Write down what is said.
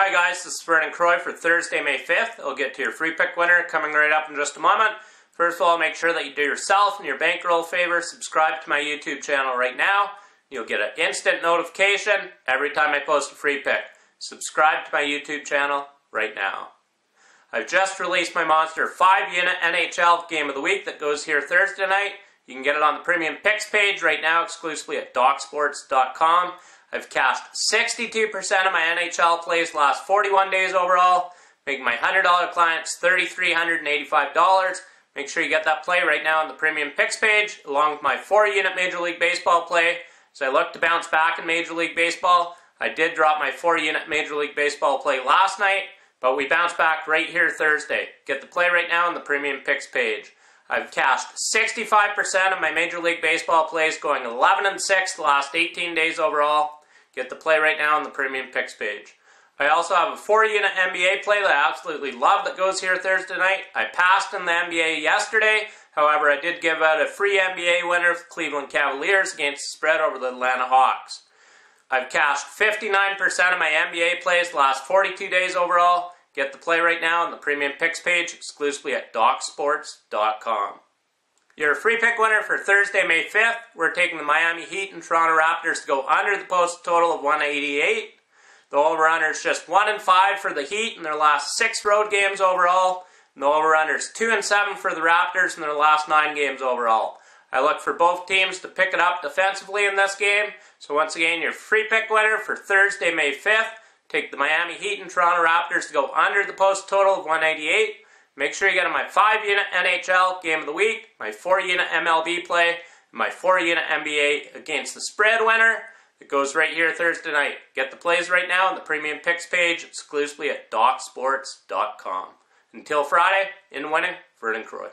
Hi guys, this is Vernon Croy for Thursday, May 5th. I'll get to your free pick winner coming right up in just a moment. First of all, make sure that you do yourself and your bankroll a favor. Subscribe to my YouTube channel right now. You'll get an instant notification every time I post a free pick. Subscribe to my YouTube channel right now. I've just released my Monster 5-unit NHL Game of the Week that goes here Thursday night. You can get it on the Premium Picks page right now exclusively at DocSports.com. I've cashed 62% of my NHL plays last 41 days overall, making my $100 clients $3,385. Make sure you get that play right now on the Premium Picks page, along with my 4-unit Major League Baseball play. As I look to bounce back in Major League Baseball, I did drop my 4-unit Major League Baseball play last night, but we bounced back right here Thursday. Get the play right now on the Premium Picks page. I've cashed 65% of my Major League Baseball plays, going 11-6 the last 18 days overall. Get the play right now on the Premium Picks page. I also have a 4-unit NBA play that I absolutely love that goes here Thursday night. I passed in the NBA yesterday. However, I did give out a free NBA winner for the Cleveland Cavaliers against the spread over the Atlanta Hawks. I've cashed 59% of my NBA plays the last 42 days overall. Get the play right now on the Premium Picks page exclusively at DocSports.com. Your free pick winner for Thursday, May 5th. We're taking the Miami Heat and Toronto Raptors to go under the post total of 188. The over-under is just 1-5 for the Heat in their last 6 road games overall. And the over-under is 2-7 for the Raptors in their last 9 games overall. I look for both teams to pick it up defensively in this game. So once again, your free pick winner for Thursday, May 5th. Take the Miami Heat and Toronto Raptors to go under the post total of 188. Make sure you get on my 5-unit NHL Game of the Week, my 4-unit MLB play, and my 4-unit NBA against the spread winner. It goes right here Thursday night. Get the plays right now on the Premium Picks page exclusively at DocSports.com. Until Friday, in winning, Vernon Croy.